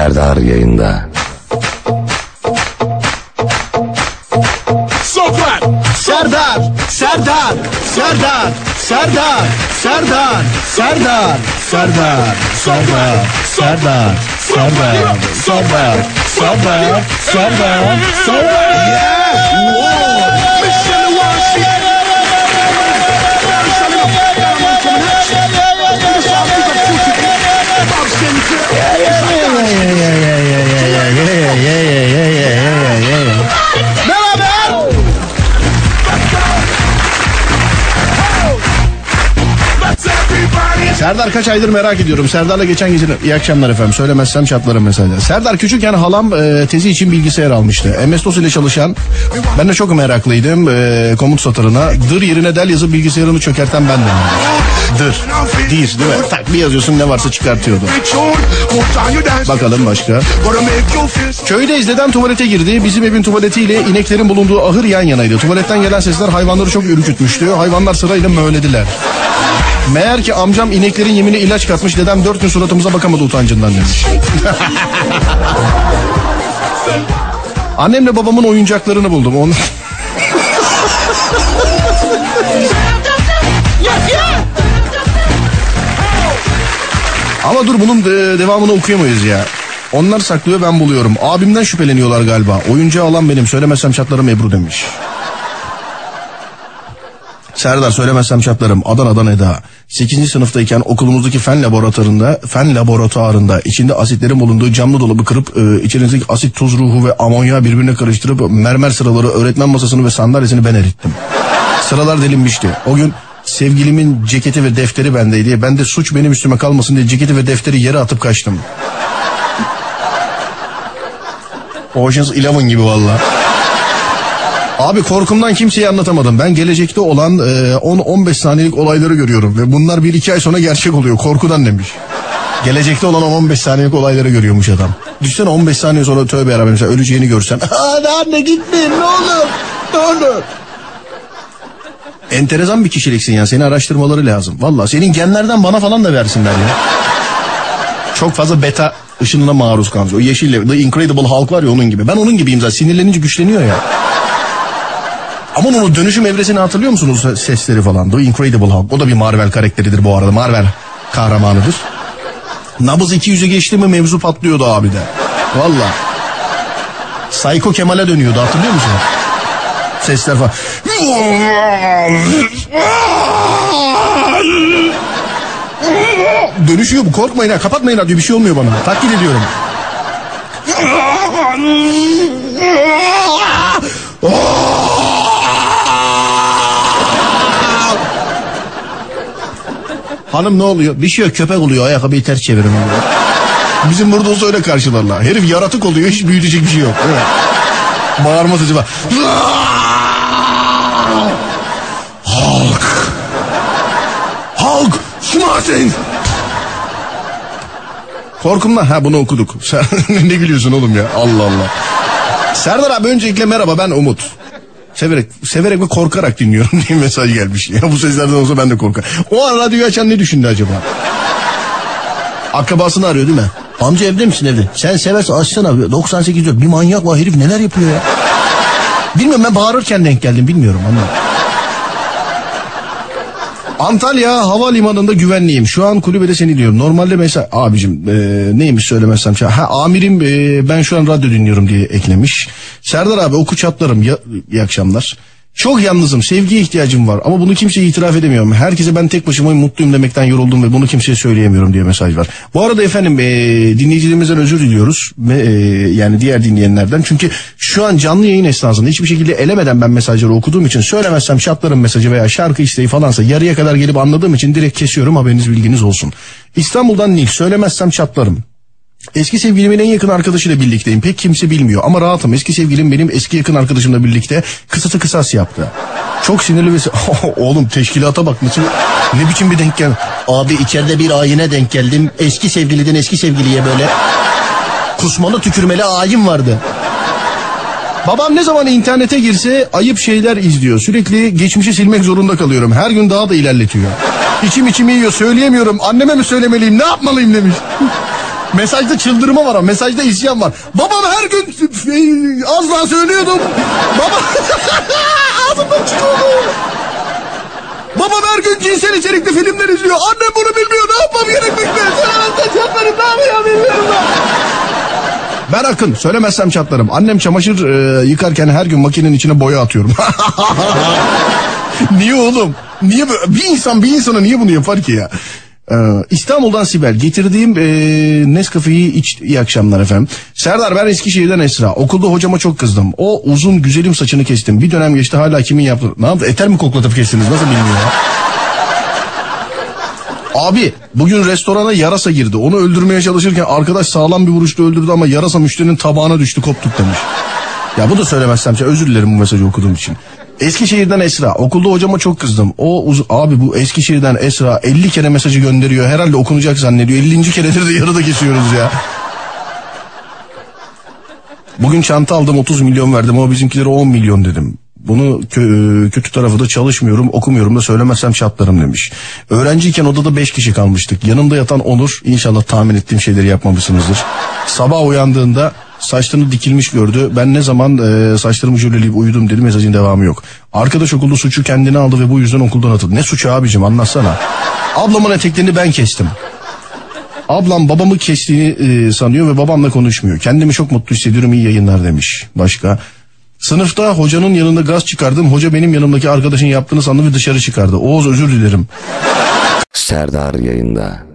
Serdar Yayında. Soklar! Serdar! Serdar! Serdar! Serdar! Serdar! Serdar! Serdar! Serdar! Serdar! Serdar! Serdar! Serdar! Serdar! Serdar! Yeah! Beraber. Serdar kaç aydır merak ediyorum. Serdar'la geçen gece iyi akşamlar efendim. Söylemezsem çatlarım mesela. Serdar küçükken halam tezi için bilgisayar almıştı. MS-DOS ile çalışan. Ben de çok meraklıydım komut satırına. Dır yerine del yazıp bilgisayarını çökerten bendim. Dır. Dir değil mi? Tak bir yazıyorsun ne varsa çıkartıyordu. Bakalım başka. Köyde izleden tuvalete girdi. Bizim evin tuvaletiyle ineklerin bulunduğu ahır yan yanaydı. Tuvaletten gelen sesler hayvanları çok ürkütmüştü. Hayvanlar sırayla möğlediler. Meğer ki amcam ineklerin yemine ilaç katmış. Dedem 4 gün suratımıza bakamadı utancından demiş. Annemle babamın oyuncaklarını buldum. Onu... Ama dur bunun devamını okuyamayız ya. Onlar saklıyor ben buluyorum. Abimden şüpheleniyorlar galiba. Oyuncağı alan benim. Söylemezsem çatlarım Ebru demiş. Serdar söylemezsem çatlarım. Adana'dan Eda. 8. sınıftayken okulumuzdaki fen laboratuvarında içinde asitlerin bulunduğu camlı dolabı kırıp içerisindeki asit, tuz ruhu ve amonya birbirine karıştırıp mermer sıraları, öğretmen masasını ve sandalyesini ben erittim. Sıralar delinmişti. O gün sevgilimin ceketi ve defteri bendeydi. Ben de suç benim üstüme kalmasın diye ceketi ve defteri yere atıp kaçtım. Ocean's 11 gibi vallahi. Abi korkumdan kimseye anlatamadım. Ben gelecekte olan 10-15 saniyelik olayları görüyorum. Ve bunlar 1-2 ay sonra gerçek oluyor. Korkudan demiş. Gelecekte olan 10-15 saniyelik olayları görüyormuş adam. Düşsene 15 saniye sonra tövbe yarabbim. Mesela öleceğini görsen. Anne gitmeyin ne olur. Ne olur. Enteresan bir kişiliksin ya. Seni araştırmaları lazım. Valla senin genlerden bana falan da versinler ya. Çok fazla beta ışınına maruz kalmış. O yeşille The Incredible Hulk var ya onun gibi. Ben onun gibiyim zaten. Sinirlenince güçleniyor ya. Aman onu dönüşüm evresini hatırlıyor musunuz? Sesleri falan. The Incredible Hulk. O da bir Marvel karakteridir bu arada. Marvel kahramanıdır. Nabız 200'ü geçti mi mevzu patlıyordu abi de. Valla. Psycho Kemal'e dönüyordu hatırlıyor musun? Sesler falan. Dönüşüyor bu. Korkmayın ha. Kapatmayın radyoyu. Bir şey olmuyor bana. Taklit ediyorum. Hanım ne oluyor? Bir şey yok köpek oluyor. Ayakkabıyı ters çevirin. Bizim burada olsa öyle karşılarlar. Herif yaratık oluyor. Hiç büyütecek bir şey yok. Evet. Bağırmaz acaba. Hulk. Hulk. Smartin. Korkumdan. Ha bunu okuduk. Sen ne gülüyorsun oğlum ya? Allah Allah. Serdar abi öncelikle merhaba ben Umut. Severek ve korkarak dinliyorum diye mesaj gelmiş. Ya bu seslerden olsa ben de korkarım. O an radyoyu açan ne düşündü acaba? Akrabasını arıyor değil mi? Amca evde misin evde? Sen seversen açsana. 98 diyor. Bir manyak var herif neler yapıyor ya? Bilmiyorum ben bağırırken denk geldim bilmiyorum ama. Antalya havalimanında güvenliyim. Şu an kulübede seni diyorum. Normalde mesela abicim neymiş söylemezsem. Ha amirim ben şu an radyo dinliyorum diye eklemiş. Serdar abi oku çatlarım. İyi akşamlar. Çok yalnızım. Sevgiye ihtiyacım var. Ama bunu kimseye itiraf edemiyorum. Herkese ben tek başıma mutluyum demekten yoruldum ve bunu kimseye söyleyemiyorum diye mesaj var. Bu arada efendim dinleyicilerimizden özür diliyoruz. Ve, yani diğer dinleyenlerden. Çünkü şu an canlı yayın esnasında hiçbir şekilde elemeden ben mesajları okuduğum için söylemezsem çatların mesajı veya şarkı isteği falansa yarıya kadar gelip anladığım için direkt kesiyorum. Haberiniz bilginiz olsun. İstanbul'dan Nil. Söylemezsem çatlarım. Eski sevgilimin en yakın arkadaşıyla birlikteyim. Pek kimse bilmiyor ama rahatım. Eski sevgilim benim eski yakın arkadaşımla birlikte kısası kısas yaptı. Çok sinirli ve... Oğlum teşkilata bak nasıl... Ne biçim bir denk gel... Abi içeride bir ayine denk geldim. Eski sevgiliden eski sevgiliye böyle... Kusmalı tükürmeli ayin vardı. Babam ne zaman internete girse ayıp şeyler izliyor. Sürekli geçmişi silmek zorunda kalıyorum. Her gün daha da ilerletiyor. İçim içimi yiyor söyleyemiyorum. Anneme mi söylemeliyim ne yapmalıyım demiş. Mesajda çıldırma var ama, mesajda isyan var. Babam her gün az daha söylüyordum. Baba ağzımdan çıkıyordu. Babam her gün cinsel içerikli filmler izliyor. Annem bunu bilmiyor. Ne yapmam gerekmekte? Ben Akın. Söylemezsem çatlarım. Annem çamaşır yıkarken her gün makinenin içine boya atıyorum. Niye oğlum? Niye bir insana niye bunu yapar ki ya? İstanbul'dan Sibel. Getirdiğim Nescafe'yi iç. İyi akşamlar efendim. Serdar, ben Eskişehir'den Esra. Okulda hocama çok kızdım. O uzun güzelim saçını kestim. Bir dönem geçti, hala kimin yaptı? Ne yaptı? Eter mi koklatıp kestiniz? Nasıl bilmiyorum. Abi bugün restorana yarasa girdi. Onu öldürmeye çalışırken arkadaş sağlam bir vuruşla öldürdü ama yarasa müşterinin tabağına düştü, koptuk demiş. Ya bu da söylemezsem. Özür dilerim bu mesajı okuduğum için. Eskişehir'den Esra. Okulda hocama çok kızdım. Abi bu Eskişehir'den Esra 50 kere mesajı gönderiyor. Herhalde okunacak zannediyor. 50. keredir de yarıda kesiyoruz ya. Bugün çanta aldım, 30 milyon verdim ama bizimkilere 10 milyon dedim. Bunu kötü tarafı da çalışmıyorum, okumuyorum da söylemezsem çatlarım demiş. Öğrenciyken odada 5 kişi kalmıştık. Yanımda yatan Onur. İnşallah tahmin ettiğim şeyleri yapmamışsınızdır. Sabah uyandığında saçlarını dikilmiş gördü. Ben ne zaman saçlarımı jöleleyip uyudum dedi. Mesajın devamı yok. Arkadaş okulda suçu kendine aldı ve bu yüzden okuldan atıldı. Ne suçu abicim, anlatsana. Ablamın eteklerini ben kestim. Ablam babamı kestiğini sanıyor ve babamla konuşmuyor. Kendimi çok mutlu hissediyorum, iyi yayınlar demiş. Başka. Sınıfta hocanın yanında gaz çıkardım. Hoca benim yanımdaki arkadaşın yaptığını sandı ve dışarı çıkardı. Oğuz, özür dilerim. Serdar Yayında.